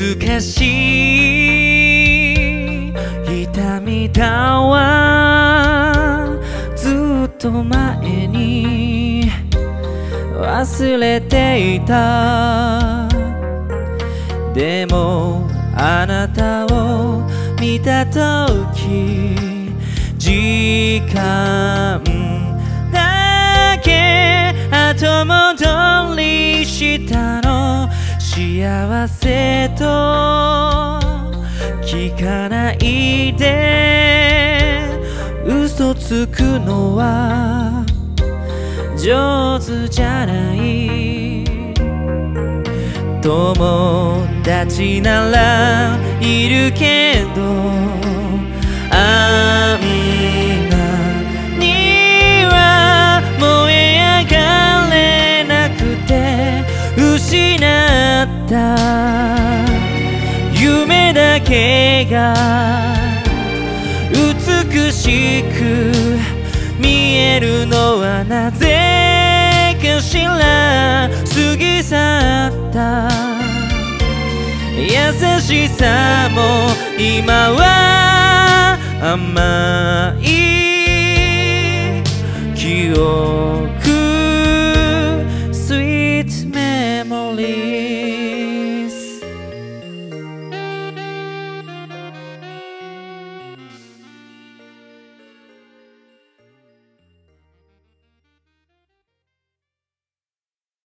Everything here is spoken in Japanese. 懐かしい痛みだわ、ずっと前に忘れていた。でもあなたを見たとき、時間だけ後戻りしたの。幸せと聞かないで嘘つくのは上手じゃない。友達ならいるけど、あんなには燃え上がれなくて、失夢だけが美しく見えるのはなぜかしら。過ぎ去った優しさも今は甘い記憶。 Sweet Memories